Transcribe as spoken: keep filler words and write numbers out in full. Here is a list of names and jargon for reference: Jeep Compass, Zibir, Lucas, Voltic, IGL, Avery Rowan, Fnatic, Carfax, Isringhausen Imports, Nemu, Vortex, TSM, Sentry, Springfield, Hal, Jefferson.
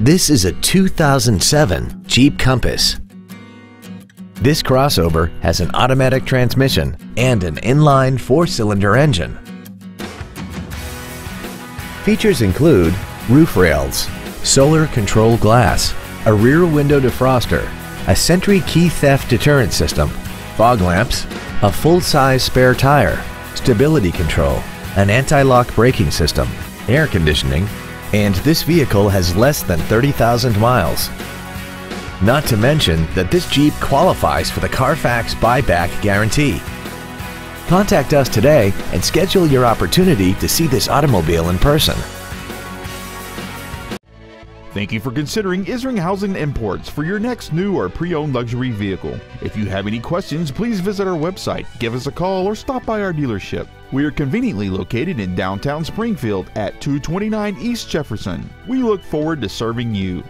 This is a two thousand seven Jeep Compass. This crossover has an automatic transmission and an inline four-cylinder engine. Features include roof rails, solar control glass, a rear window defroster, a Sentry key theft deterrent system, fog lamps, a full-size spare tire, stability control, an anti-lock braking system, air conditioning, and this vehicle has less than thirty thousand miles. Not to mention that this Jeep qualifies for the Carfax buyback guarantee. Contact us today and schedule your opportunity to see this automobile in person. Thank you for considering Isringhausen Imports for your next new or pre-owned luxury vehicle. If you have any questions, please visit our website, give us a call, or stop by our dealership. We are conveniently located in downtown Springfield at two twenty-nine East Jefferson. We look forward to serving you.